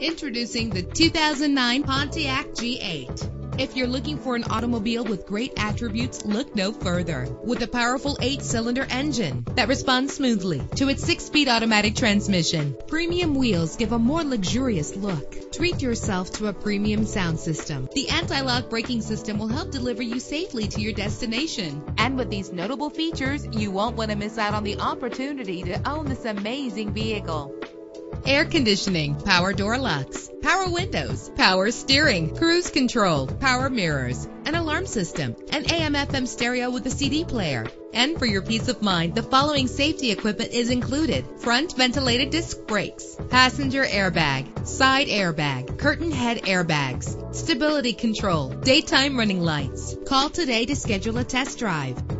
Introducing the 2009 Pontiac G8. If you're looking for an automobile with great attributes, look no further. With a powerful 8-cylinder engine that responds smoothly to its 6-speed automatic transmission, premium wheels give a more luxurious look. Treat yourself to a premium sound system. The anti-lock braking system will help deliver you safely to your destination. And with these notable features, you won't want to miss out on the opportunity to own this amazing vehicle. Air conditioning, power door locks, power windows, power steering, cruise control, power mirrors, an alarm system, an AM/FM stereo with a CD player. And for your peace of mind, the following safety equipment is included: front ventilated disc brakes, passenger airbag, side airbag, curtain head airbags, stability control, daytime running lights. Call today to schedule a test drive.